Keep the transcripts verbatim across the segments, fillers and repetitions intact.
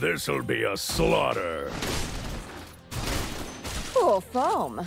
This'll be a slaughter. Cool foam.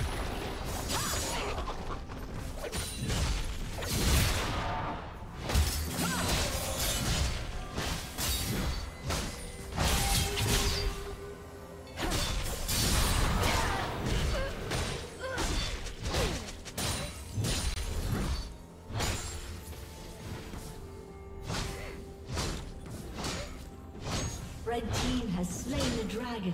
Red team has slain the dragon.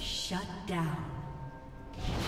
Shut down. Red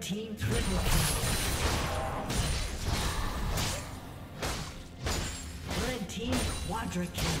team triple kill. Red team quadra kill.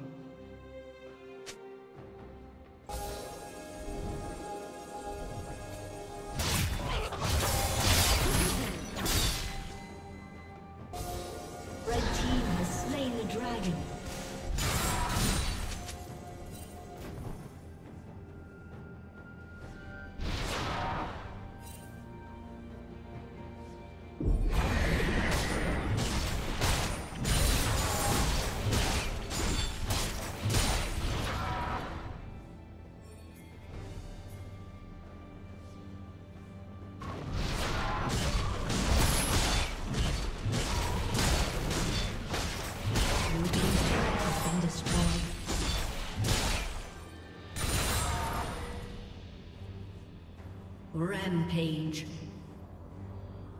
Rampage.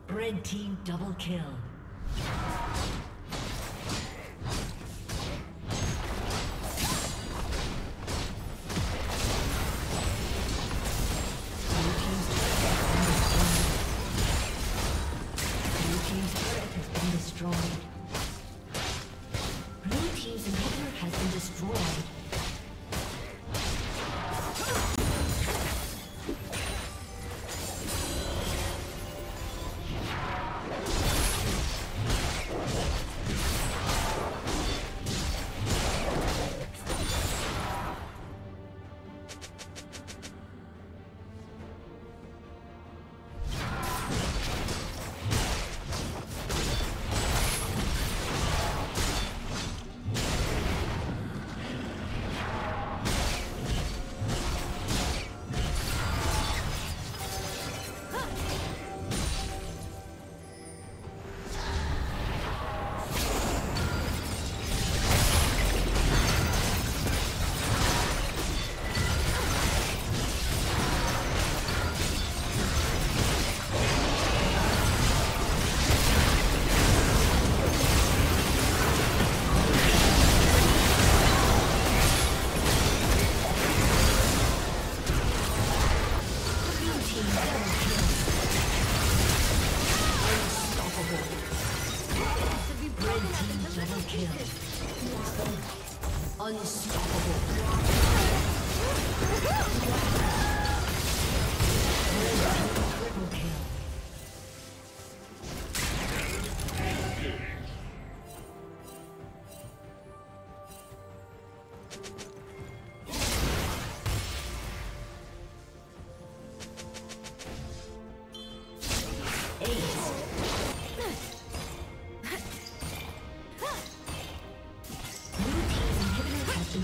Red team double kill.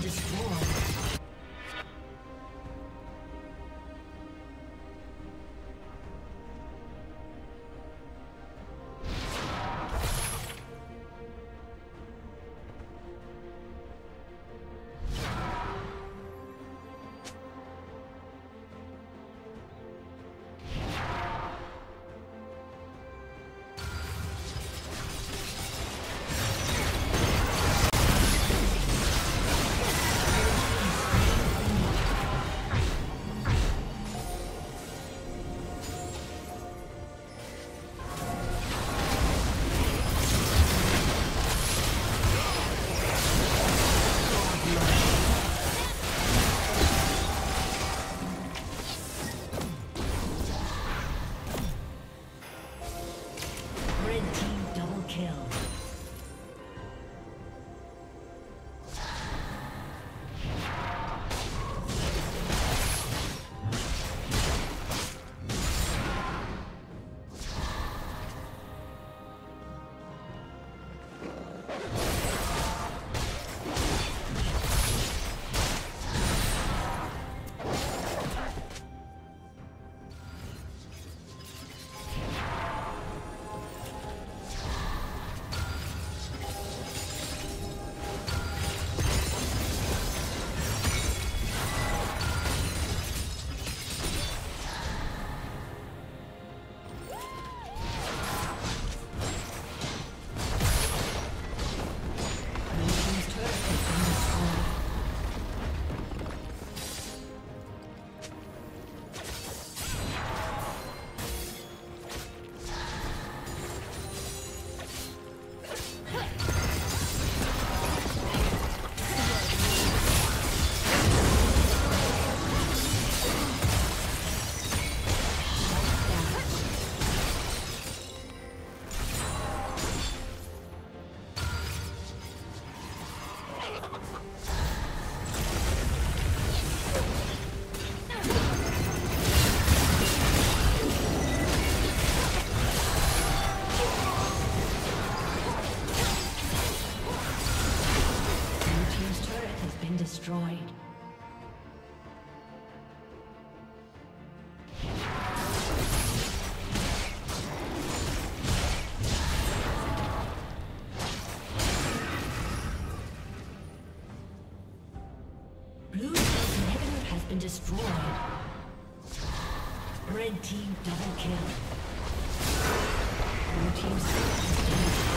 Destroyed. been destroyed. Blue team's inhibitor has been destroyed. Red team double kill. Blue team's inhibitor has been destroyed.